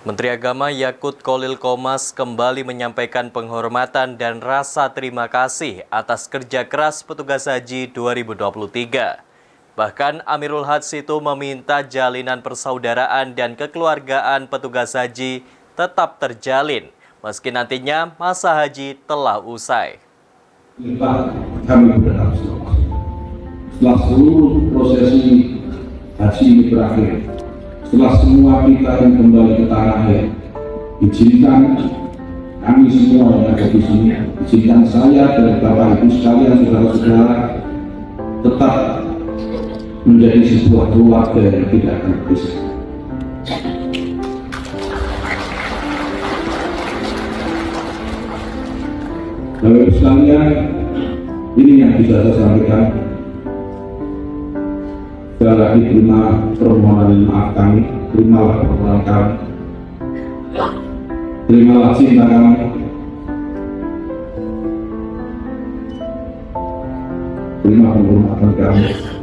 Menteri Agama Yakut Qolil Qomas kembali menyampaikan penghormatan dan rasa terima kasih atas kerja keras petugas haji 2023. Bahkan Amirul Hajj itu meminta jalinan persaudaraan dan kekeluargaan petugas haji tetap terjalin, meski nantinya masa haji telah usai. Kami berlangsung setelah seluruh prosesi haji berakhir. Setelah semua kita yang kembali ke tanah air, izinkan kami semua yang ada di sini, izinkan saya dan Bapak Ibu sekalian, saudara-saudara, tetap menjadi sebuah keluarga yang tidak akan berpisah. Bapak Ibu sekalian, ini yang bisa saya sampaikan. Sekali lagi terima permohonan maaf kami, terimalah permohonan kami, terimalah cinta kami, terima penghormatan kami.